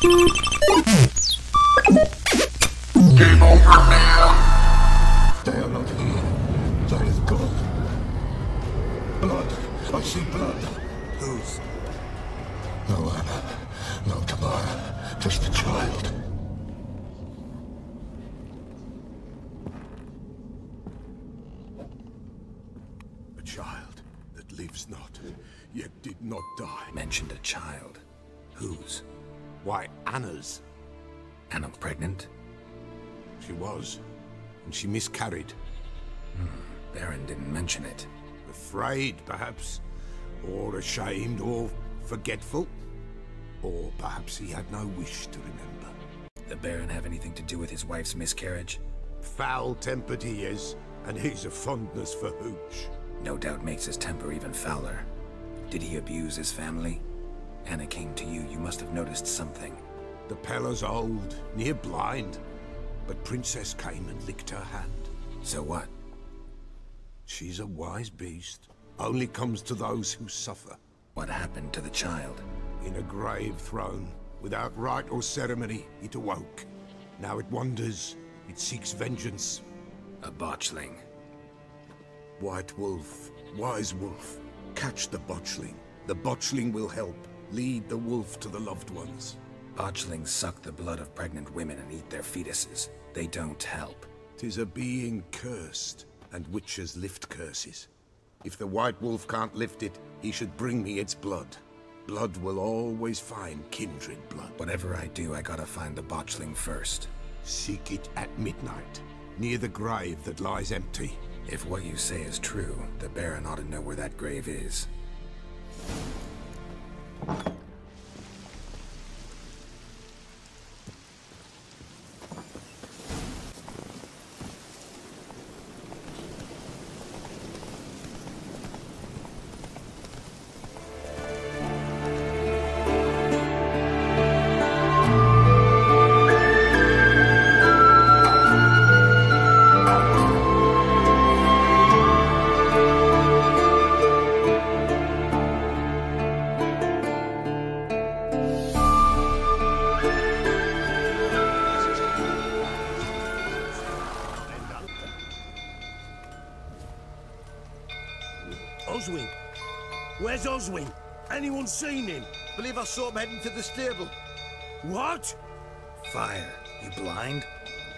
Game over, man. They are not here. There is blood. Blood. I see blood. Whose? No one. No Tamara. Just a child. A child that lives not, yet did not die. Mentioned a child. Whose? Why, Anna's. Anna pregnant? She was, and she miscarried. Baron didn't mention it. Afraid, perhaps, or ashamed, or forgetful. Or perhaps he had no wish to remember. The Baron have anything to do with his wife's miscarriage? Foul-tempered he is, and he's a fondness for hooch. No doubt makes his temper even fouler. Did he abuse his family? Anna came to you, you must have noticed something. The Pellar's old, near blind, but Princess came and licked her hand. So what? She's a wise beast, only comes to those who suffer. What happened to the child? In a grave thrown, without rite or ceremony, it awoke. Now it wanders, it seeks vengeance. A botchling. White wolf, wise wolf, catch the botchling. The botchling will help, lead the wolf to the loved ones. Botchlings suck the blood of pregnant women and eat their fetuses. They don't help. 'Tis a being cursed, and witches lift curses. If the white wolf can't lift it, he should bring me its blood. Blood will always find kindred blood. Whatever I do, I gotta find the botchling first. Seek it at midnight, near the grave that lies empty. If what you say is true, the Baron ought to know where that grave is. Anyone seen him? Believe I saw him heading to the stable. What? Fire. You blind?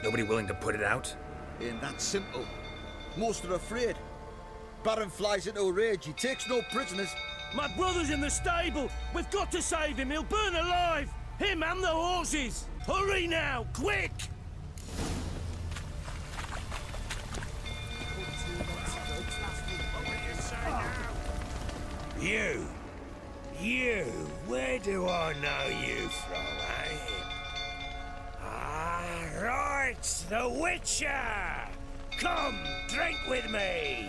Nobody willing to put it out? Ain't that simple. Most are afraid. Baron flies into a rage. He takes no prisoners. My brother's in the stable. We've got to save him. He'll burn alive. Him and the horses. Hurry now, quick! You! You! Where do I know you from, eh? Ah, right! The Witcher! Come, drink with me!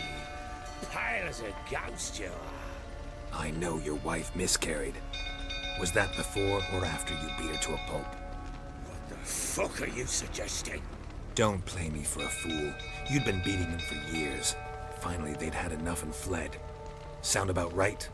Pale as a ghost you are. I know your wife miscarried. Was that before or after you beat her to a pulp? What the fuck are you suggesting? Don't play me for a fool. You'd been beating them for years. Finally, they'd had enough and fled. Sound about right?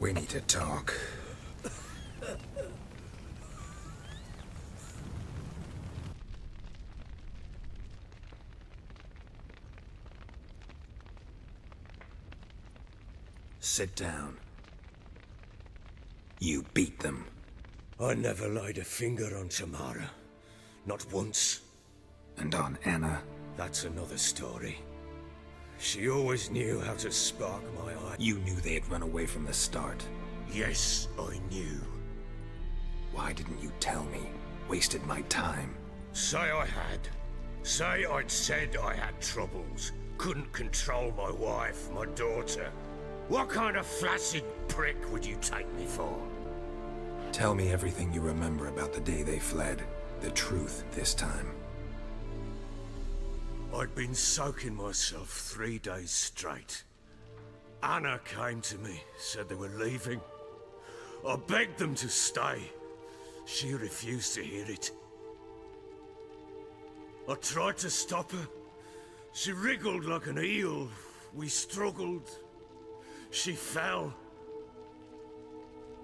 We need to talk. Sit down. You beat them. I never laid a finger on Tamara. Not once. And on Anna? That's another story. She always knew how to spark my eye. You knew they had run away from the start. Yes, I knew. Why didn't you tell me? Wasted my time. Say I had. Say I'd said I had troubles. Couldn't control my wife, my daughter. What kind of flaccid prick would you take me for? Tell me everything you remember about the day they fled. The truth this time. I'd been soaking myself 3 days straight. Anna came to me, said they were leaving. I begged them to stay. She refused to hear it. I tried to stop her. She wriggled like an eel. We struggled. She fell.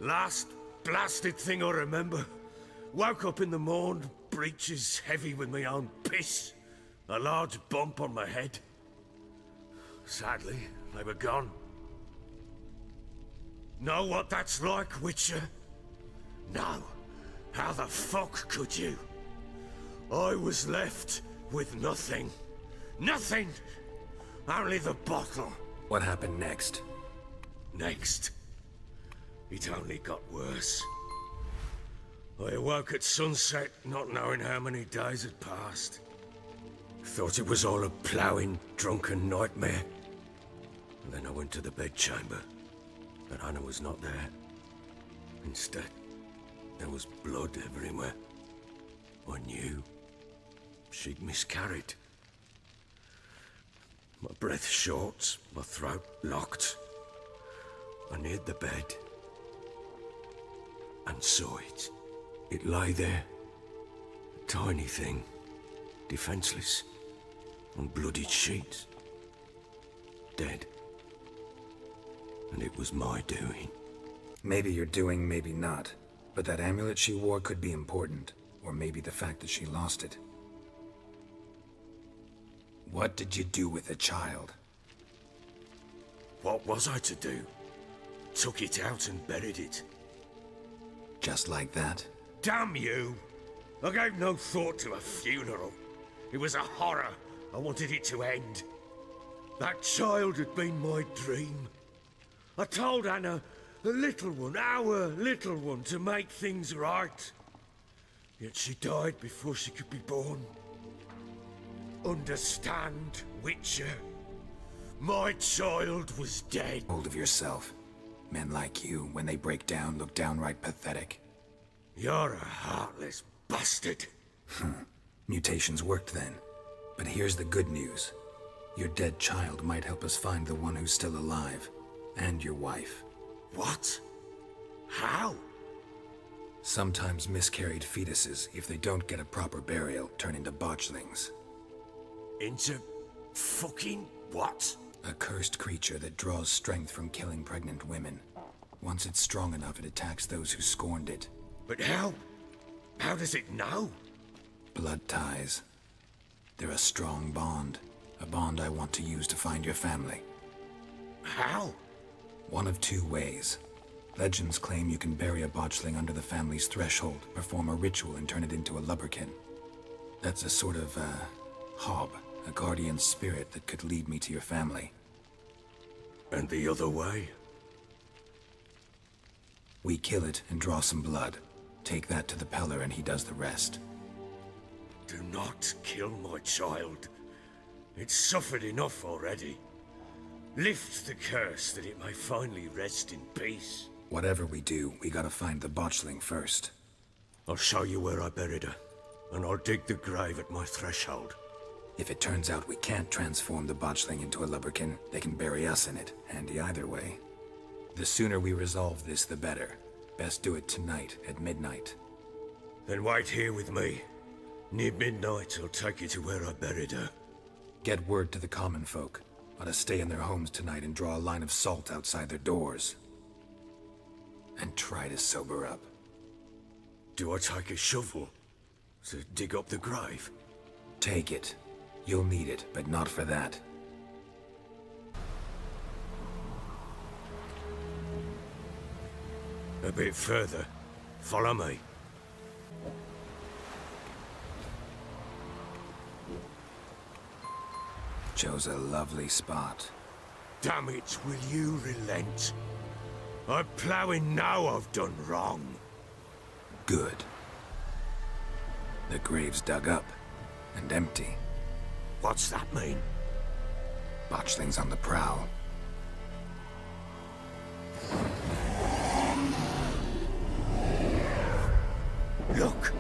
Last blasted thing I remember. Woke up in the morn, breeches heavy with my own piss. A large bump on my head. Sadly, they were gone. Know what that's like, Witcher? No. How the fuck could you? I was left with nothing. Nothing! Only the bottle. What happened next? Next? It only got worse. I awoke at sunset, not knowing how many days had passed. Thought it was all a ploughing, drunken nightmare. And then I went to the bedchamber, but Anna was not there. Instead, there was blood everywhere. I knew she'd miscarried. My breath short, my throat locked. I neared the bed and saw it. It lay there, a tiny thing, defenseless, on bloodied sheets, dead. And it was my doing. Maybe your doing, maybe not. But that amulet she wore could be important, or maybe the fact that she lost it. What did you do with the child? What was I to do? Took it out and buried it. Just like that? Damn you! I gave no thought to a funeral. It was a horror. I wanted it to end. That child had been my dream. I told Anna, the little one, our little one, to make things right. Yet she died before she could be born. Understand, Witcher? My child was dead. Hold of yourself. Men like you, when they break down, look downright pathetic. You're a heartless bastard. Mutations worked then. But here's the good news. Your dead child might help us find the one who's still alive. And your wife. What? How? Sometimes miscarried fetuses, if they don't get a proper burial, turn into botchlings. Into fucking what? A cursed creature that draws strength from killing pregnant women. Once it's strong enough, it attacks those who scorned it. But how? How does it know? Blood ties. They're a strong bond. A bond I want to use to find your family. How? One of two ways. Legends claim you can bury a botchling under the family's threshold, perform a ritual, and turn it into a lubberkin. That's a sort of, hob, a guardian spirit that could lead me to your family. And the other way? We kill it and draw some blood. Take that to the Pellar and he does the rest. Do not kill my child. It's suffered enough already. Lift the curse that it may finally rest in peace. Whatever we do, we gotta find the botchling first. I'll show you where I buried her, and I'll dig the grave at my threshold. If it turns out we can't transform the botchling into a lubberkin, they can bury us in it. Handy either way. The sooner we resolve this, the better. Best do it tonight, at midnight. Then wait here with me. Near midnight, I'll take you to where I buried her. Get word to the common folk. Let us stay in their homes tonight and draw a line of salt outside their doors. And try to sober up. Do I take a shovel to dig up the grave? Take it. You'll need it, but not for that. A bit further. Follow me. Chose a lovely spot. Damn it, will you relent? I'm plowing now I've done wrong. Good. The grave's dug up and empty. What's that mean? Botchling's on the prowl. Look!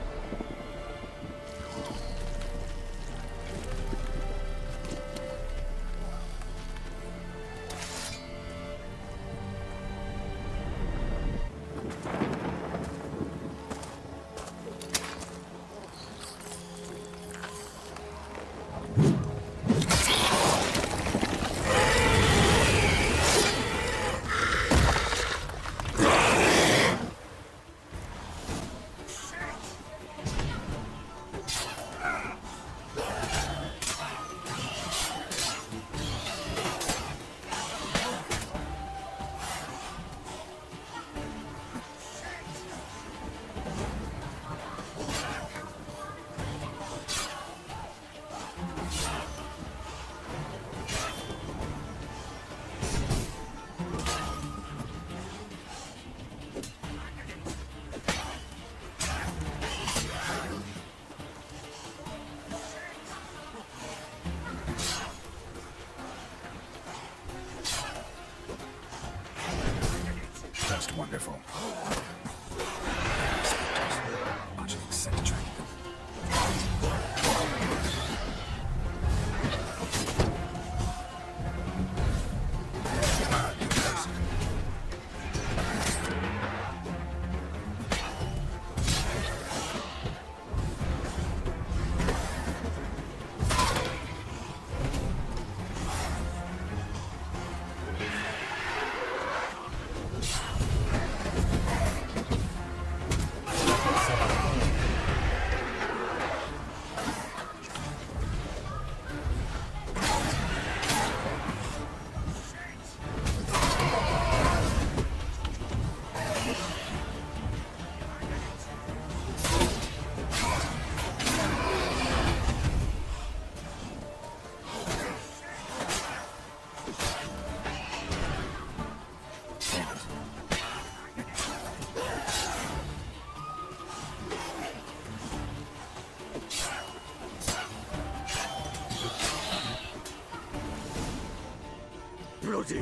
just wonderful.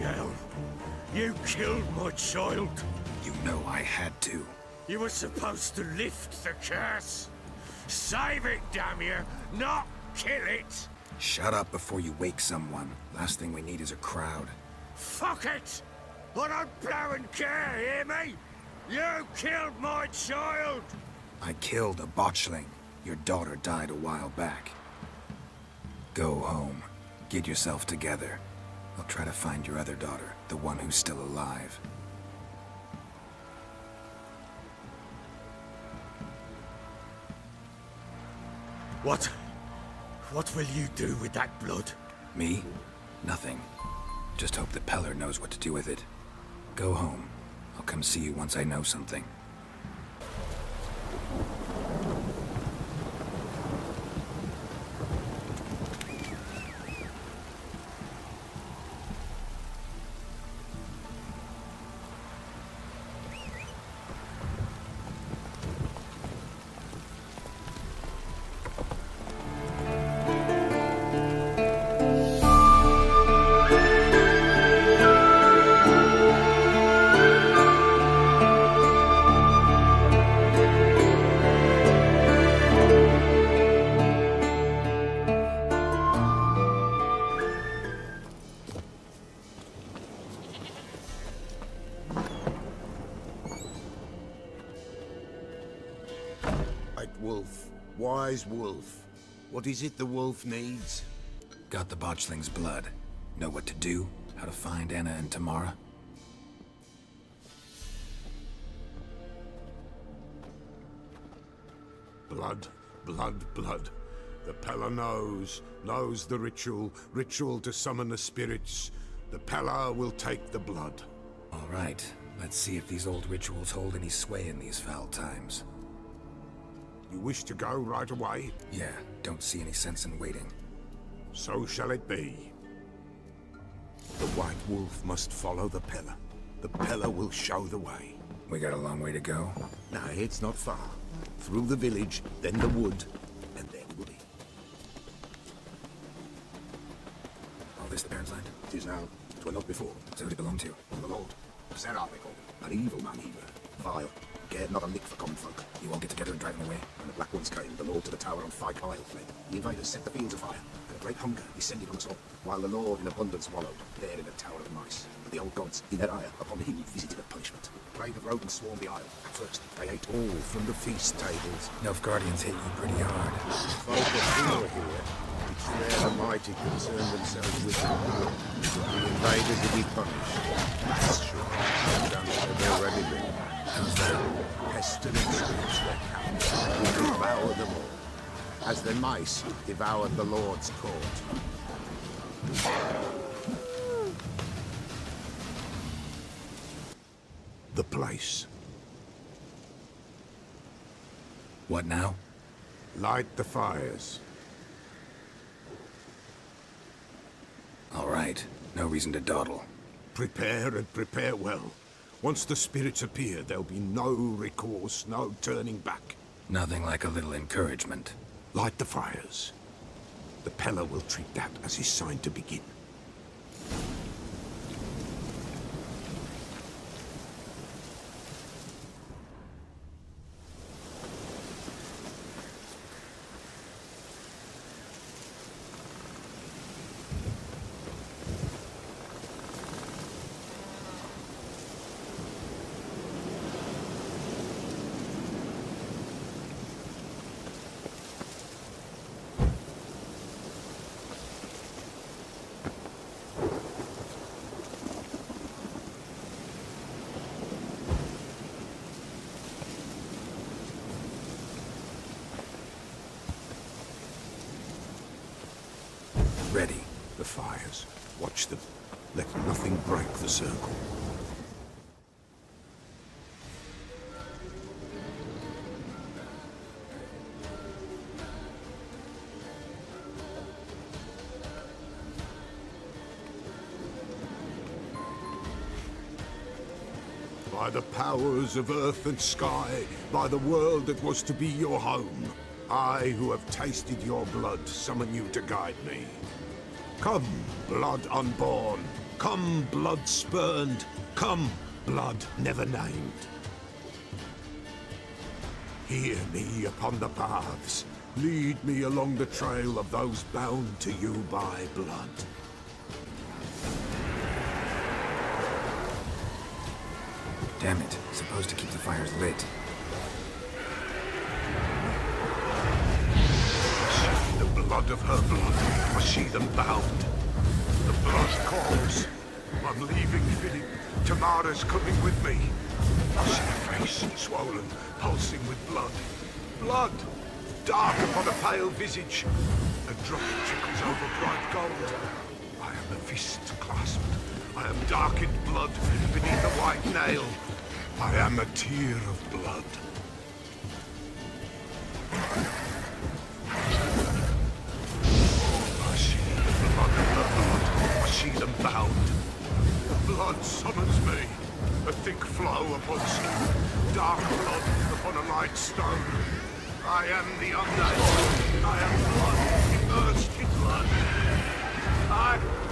Hell. You killed my child. You know I had to. You were supposed to lift the curse. Save it, damn you, not kill it. Shut up before you wake someone. Last thing we need is a crowd. Fuck it! I don't blow and care, hear me? You killed my child. I killed a botchling. Your daughter died a while back. Go home. Get yourself together. I'll try to find your other daughter, the one who's still alive. What? What will you do with that blood? Me? Nothing. Just hope that Pellar knows what to do with it. Go home. I'll come see you once I know something. Wolf. What is it the wolf needs? Got the botchling's blood. Know what to do, how to find Anna and Tamara. Blood, blood, blood. The Pellar knows the ritual to summon the spirits. The Pellar will take the blood. All right, let's see if these old rituals hold any sway in these foul times. You wish to go right away? Yeah, don't see any sense in waiting. So shall it be. The White Wolf must follow the Pellar. The Pellar will show the way. We got a long way to go? No, it's not far. Through the village, then the wood, and then Woody. All this the parents' land? It is now. It were not before. So who did it belong to? The Lord. Zerah they call him. An evil man, even. Vile. Cared not a lick for common folk. You all get together and drive them away. When the Black Ones came, the Lord to the tower on Fyke Isle fled. The invaders set the fields afire, and a great hunger descended on us all, while the Lord in abundance wallowed, there in the tower of the mice. But the old gods, in their ire, upon him visited a punishment. The plague of rodents swarmed the isle. At first, they ate all from the feast tables. Nilfgaardians hit you pretty hard. Folk are here. It's their mighty concern themselves with the war. The invaders will be punished. That's sure. They've done what they've already been. And so, pestilence reached their camp, who devoured them all, as the mice devoured the Lord's court. The place. What now? Light the fires. All right, no reason to dawdle. Prepare and prepare well. Once the spirits appear, there'll be no recourse, no turning back. Nothing like a little encouragement. Light the fires. The Pellar will treat that as his sign to begin. fires. Watch them. Let nothing break the circle. By the powers of earth and sky, by the world that was to be your home, I, who have tasted your blood, summon you to guide me. Come, blood unborn. Come, blood spurned. Come, blood never named. Hear me upon the paths. Lead me along the trail of those bound to you by blood. Damn it, supposed to keep the fires lit. She, the blood of her blood, was she them bound? The blood calls. I'm leaving Philip. Tamara's coming with me. I see her face, swollen, pulsing with blood. Blood, dark upon a pale visage. A drop trickles over bright gold. I am a fist clasped. I am darkened blood beneath a white nail. I am a tear of blood. I see the blood of the blood. I see them bound. Blood summons me. A thick flow upon snow. Dark blood upon a light stone. I am the unnamed. I am blood immersed in blood. I am...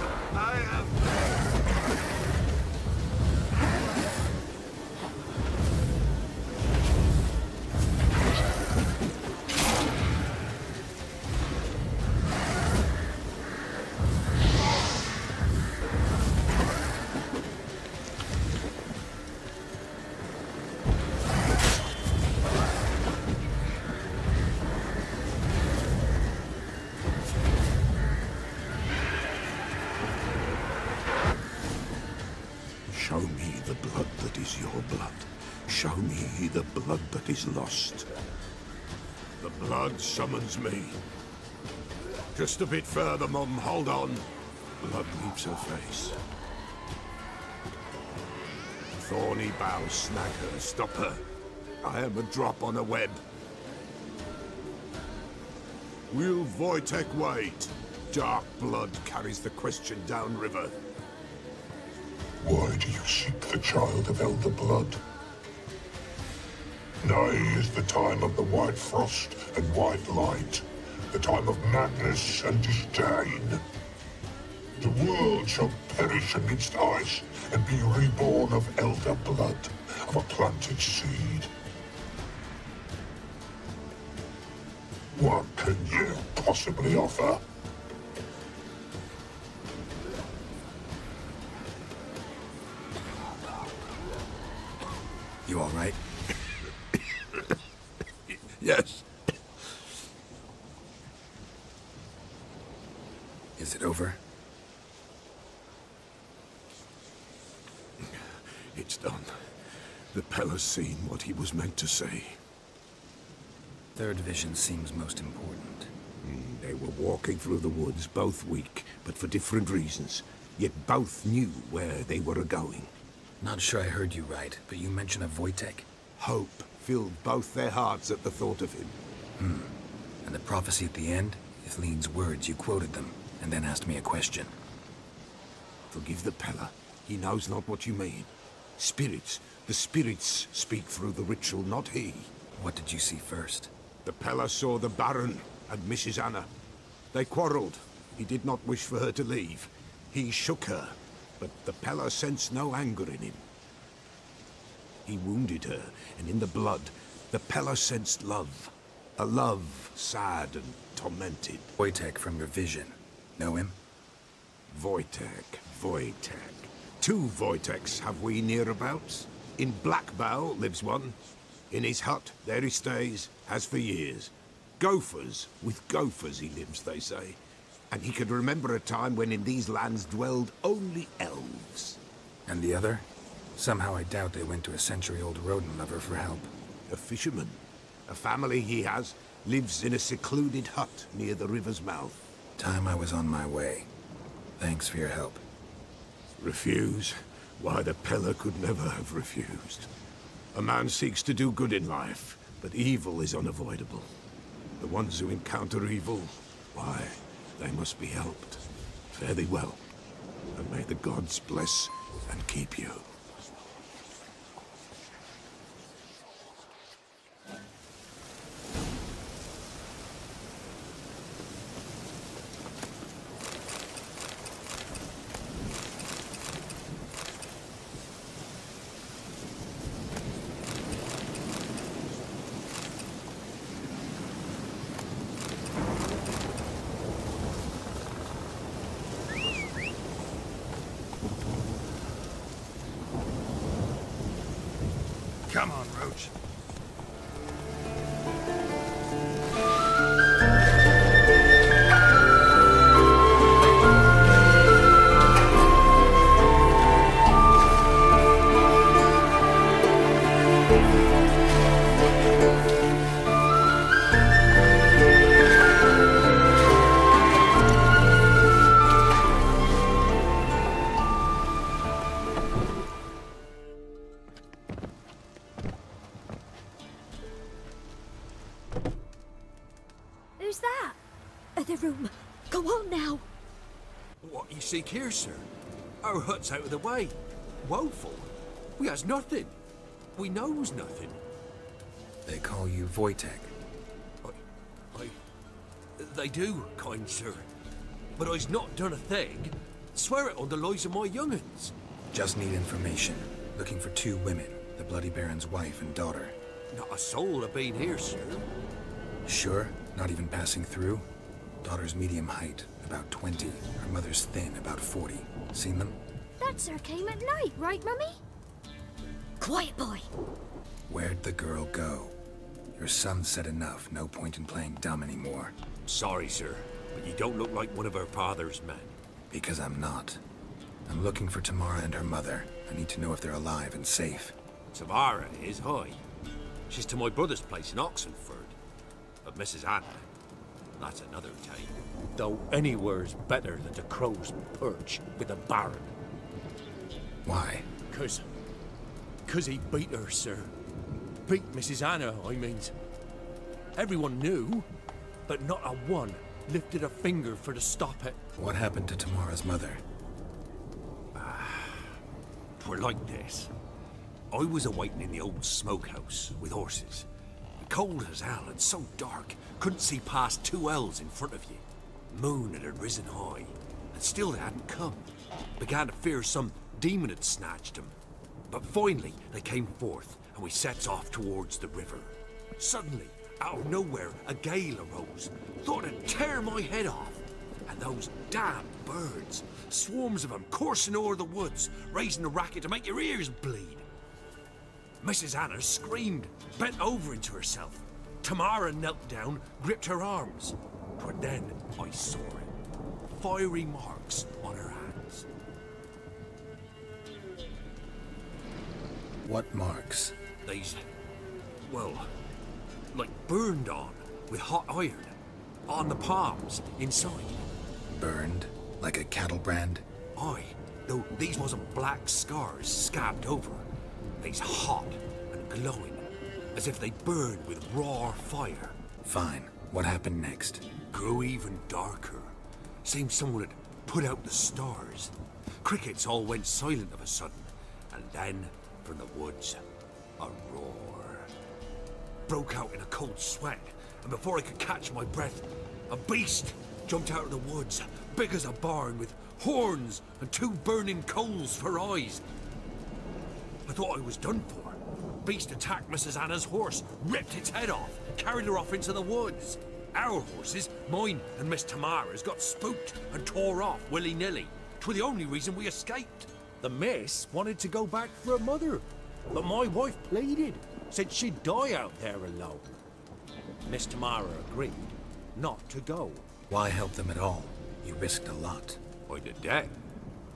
the blood that is lost. The blood summons me. Just a bit further, Mum. Hold on. Blood leaps her face. Thorny boughs snag her. Stop her. I am a drop on a web. Will Vojtek wait? Dark blood carries the question downriver. Why do you seek the child of Elder Blood? Nigh is the time of the white frost and white light, the time of madness and disdain. The world shall perish amidst ice and be reborn of elder blood, of a planted seed. What can you possibly offer? You all right? Yes. Is it over? It's done. The Pellar's seen what he was meant to see. Third vision seems most important. They were walking through the woods, both weak, but for different reasons. Yet both knew where they were going. Not sure I heard you right, but you mentioned a Vojtek. Hope filled both their hearts at the thought of him. And the prophecy at the end? Ithline's words, you quoted them, and then asked me a question. Forgive the Pellar. He knows not what you mean. Spirits. The spirits speak through the ritual, not he. What did you see first? The Pellar saw the Baron and Mrs. Anna. They quarreled. He did not wish for her to leave. He shook her, but the Pellar sensed no anger in him. He wounded her, and in the blood, the Pellar sensed love. A love sad and tormented. Vojtek from your vision. Know him? Vojtek. Two Vojteks have we nearabouts. In Blackbowl lives one. In his hut, there he stays, has for years. Gophers, with gophers he lives, they say. And he could remember a time when in these lands dwelled only elves. And the other? Somehow I doubt they went to a century-old rodent lover for help. A fisherman. A family he has, lives in a secluded hut near the river's mouth. Time I was on my way. Thanks for your help. Refuse? Why, the Pellar could never have refused. A man seeks to do good in life, but evil is unavoidable. The ones who encounter evil, why, they must be helped. Fare thee well, and may the gods bless and keep you. Seek here, sir. Our hut's out of the way. Woeful. We has nothing. We knows nothing. They call you Vojtek. They do, kind sir. But I's not done a thing. Swear it on the lives of my young'uns. Just need information. Looking for two women. The Bloody Baron's wife and daughter. Not a soul have been here, sir. Sure? Not even passing through? Daughter's medium height. About 20. Her mother's thin, about 40. Seen them? That sir came at night, right, Mummy? Quiet boy! Where'd the girl go? Your son said enough, no point in playing dumb anymore. Sorry, sir, but you don't look like one of her father's men. Because I'm not. I'm looking for Tamara and her mother. I need to know if they're alive and safe. Tamara is, hoi. She's to my brother's place in Oxenford. But Mrs. Anna, that's another tale. Though anywhere's better than the crow's perch with the Baron. Why? Cause he beat her, sir. Beat Mrs. Anna, I means. Everyone knew, but not a one lifted a finger for to stop it. What happened to Tamara's mother? Twere like this. I was awaiting in the old smokehouse with horses. Cold as hell and so dark, couldn't see past 2 ells in front of you. Moon had risen high, and still they hadn't come. Began to fear some demon had snatched them. But finally, they came forth, and we sets off towards the river. Suddenly, out of nowhere, a gale arose, thought it'd tear my head off. And those damn birds, swarms of them coursing o'er the woods, raising a racket to make your ears bleed. Mrs. Anna screamed, bent over into herself. Tamara knelt down, gripped her arms. 'Twere then I saw it. Fiery marks on her hands. What marks? These, well, like burned on with hot iron. On the palms, inside. Burned? Like a cattle brand? Aye, though these wasn't black scars scabbed over. These hot and glowing, as if they burned with raw fire. Fine. What happened next? Grew even darker. Seemed someone had put out the stars. Crickets all went silent of a sudden, and then, from the woods, a roar. Broke out in a cold sweat, and before I could catch my breath, a beast jumped out of the woods, big as a barn, with horns and 2 burning coals for eyes. I thought I was done for. Beast attacked Mrs. Anna's horse, ripped its head off, carried her off into the woods. Our horses, mine and Miss Tamara's, got spooked and tore off willy-nilly. 'Twere the only reason we escaped. The miss wanted to go back for her mother, but my wife pleaded, said she'd die out there alone. Miss Tamara agreed not to go. Why help them at all? You risked a lot. I'd have dead.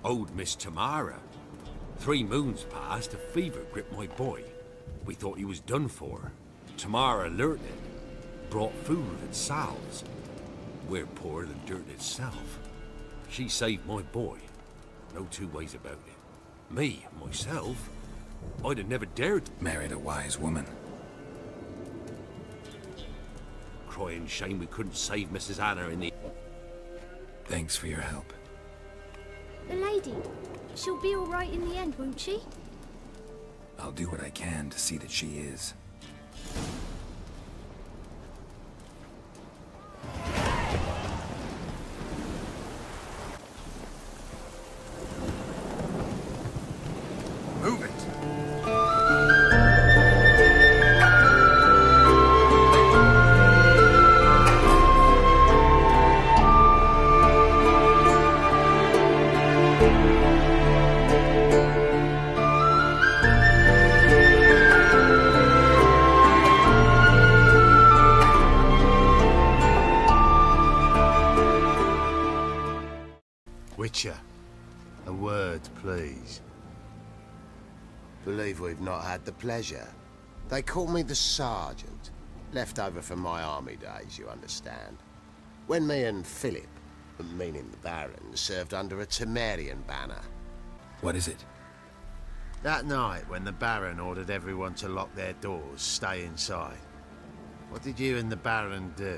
Old Miss Tamara. 3 moons passed, a fever gripped my boy. We thought he was done for. Tamara alerted, brought food and salves. We're poorer than dirt itself. She saved my boy. No two ways about it. Me, myself, I'd have never dared to marry a wise woman. Crying shame we couldn't save Mrs. Anna in the... Thanks for your help. The lady, she'll be all right in the end, won't she? I'll do what I can to see that she is. The pleasure. They call me the sergeant, left over from my army days, you understand. When me and Philip, meaning the Baron, served under a Temerian banner. What is it? That night when the Baron ordered everyone to lock their doors, stay inside. What did you and the Baron do?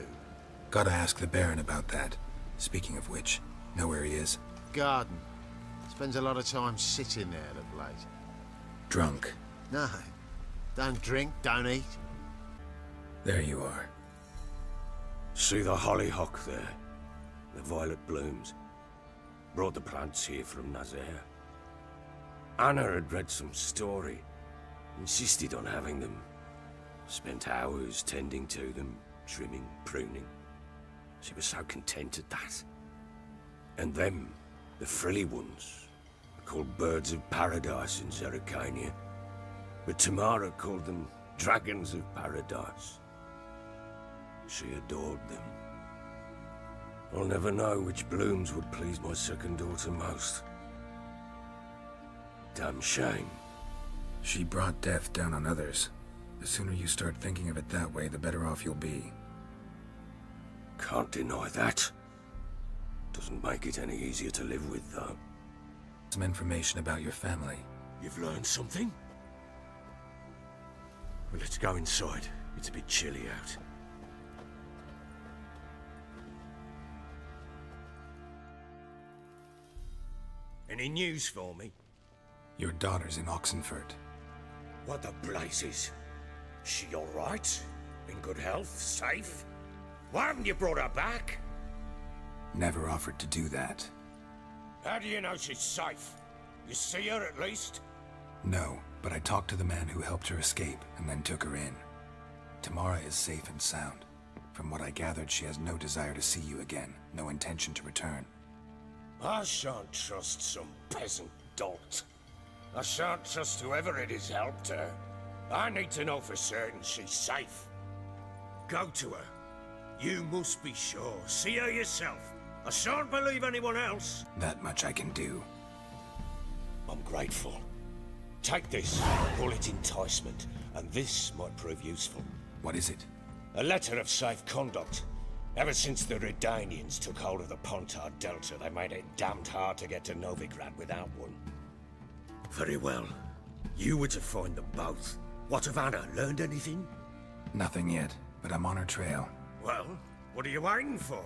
Gotta ask the Baron about that. Speaking of which, know where he is? Garden. Spends a lot of time sitting there of late. Drunk. No. Don't drink, don't eat. There you are. See the hollyhock there? The violet blooms. Brought the plants here from Nazair. Anna had read some story. Insisted on having them. Spent hours tending to them, trimming, pruning. She was so content at that. And them, the frilly ones, called birds of paradise in Zurichania. But Tamara called them dragons of paradise. She adored them. I'll never know which blooms would please my second daughter most. Damn shame. She brought death down on others. The sooner you start thinking of it that way, the better off you'll be. Can't deny that. Doesn't make it any easier to live with, though. Some information about your family. You've learned something? Well, let's go inside. It's a bit chilly out. Any news for me? Your daughter's in Oxenford. What the blazes? She all right? In good health? Safe? Why haven't you brought her back? Never offered to do that. How do you know she's safe? You see her at least? No. But I talked to the man who helped her escape, and then took her in. Tamara is safe and sound. From what I gathered, she has no desire to see you again, no intention to return. I shan't trust some peasant dolt. I shan't trust whoever it is helped her. I need to know for certain she's safe. Go to her. You must be sure. See her yourself. I shan't believe anyone else. That much I can do. I'm grateful. Take this, call it enticement, and this might prove useful. What is it? A letter of safe conduct. Ever since the Redanians took hold of the Pontar Delta, they made it damned hard to get to Novigrad without one. Very well. You were to find them both. What of Anna? Learned anything? Nothing yet, but I'm on her trail. Well, what are you waiting for?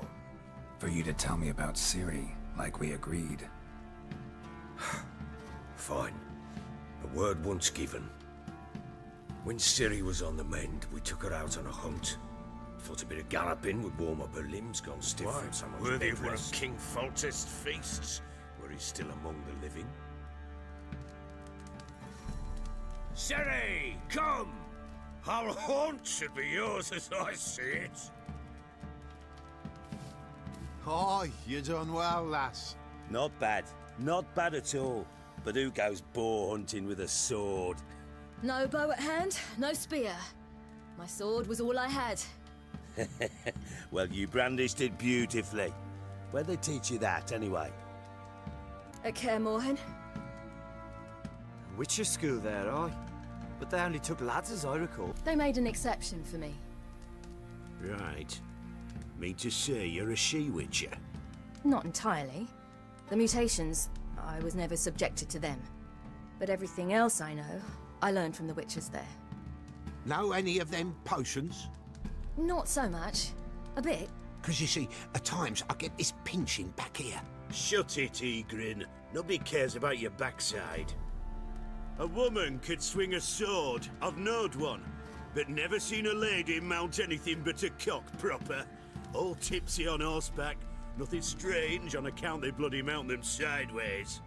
For you to tell me about Ciri, like we agreed. Fine. A word once given. When Ciri was on the mend, we took her out on a hunt. Thought a bit of galloping would warm up her limbs, gone stiff from someone's bedrest. Worthy of one of King Foltest's feasts, where he's still among the living. Ciri, come! Our haunt should be yours as I see it. Oh, you're doing well, lass. Not bad. Not bad at all. But who goes boar hunting with a sword? No bow at hand, no spear. My sword was all I had. Well, you brandished it beautifully. Where'd they teach you that, anyway? At Kaer Morhen. Witcher school there, aye? But they only took lads, as I recall. They made an exception for me. Right. Mean to say you're a she-witcher? Not entirely. The mutations, I was never subjected to them. But everything else I know, I learned from the witches there. Know any of them potions? Not so much. A bit. Because you see, at times I get this pinching back here. Shut it, Egrin. Nobody cares about your backside. A woman could swing a sword. I've knowed one. But never seen a lady mount anything but a cock proper. All tipsy on horseback. Nothing strange on account they bloody mount them sideways.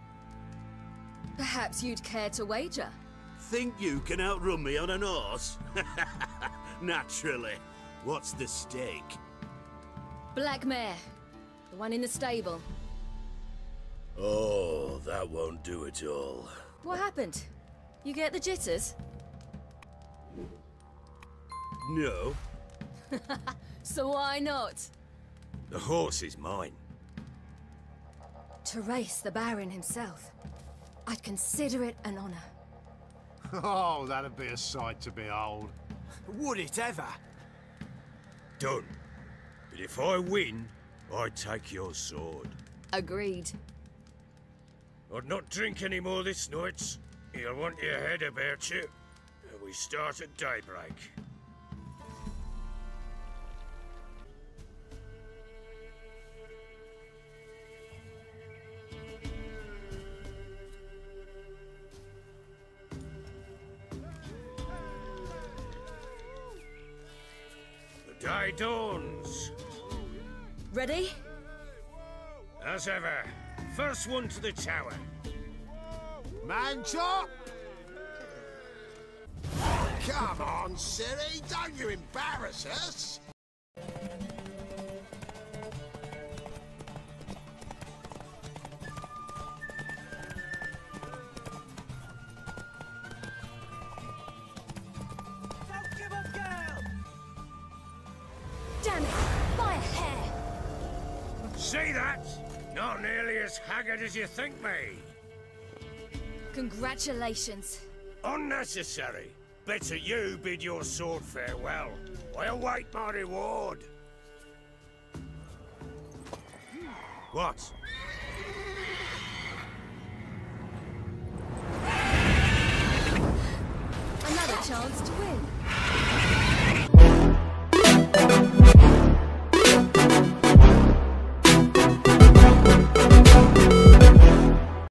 Perhaps you'd care to wager? Think you can outrun me on an horse? Naturally. What's the stake? Black mare. The one in the stable. Oh, that won't do at all. What happened? You get the jitters? No. So why not? The horse is mine. To race the Baron himself. I'd consider it an honor. Oh, that'd be a sight to behold. Would it ever? Done. But if I win, I take your sword. Agreed. I'd not drink any more this night. You'll want your head about you. We start at daybreak. Day dawns. Ready? As ever. First one to the tower. Man chop! Come on, Ciri, don't you embarrass us! Haggard as you think me. Congratulations. Unnecessary. Better you bid your sword farewell. I await my reward. What? Another chance to win.